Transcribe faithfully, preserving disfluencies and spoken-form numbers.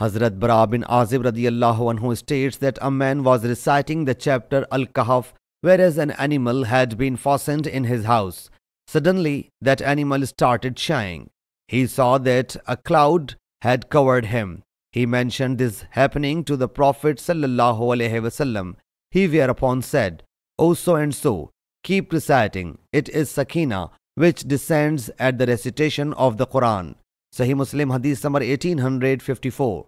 Hazrat Bara bin Azib radiyallahu anhu states that a man was reciting the chapter Al-Kahf, whereas an animal had been fastened in his house. Suddenly, that animal started shying. He saw that a cloud had covered him. He mentioned this happening to the Prophet sallallahu alaihi wasallam. He whereupon said, "O so and so, keep reciting. It is Sakinah which descends at the recitation of the Quran." Sahih Muslim Hadith number eighteen fifty-four.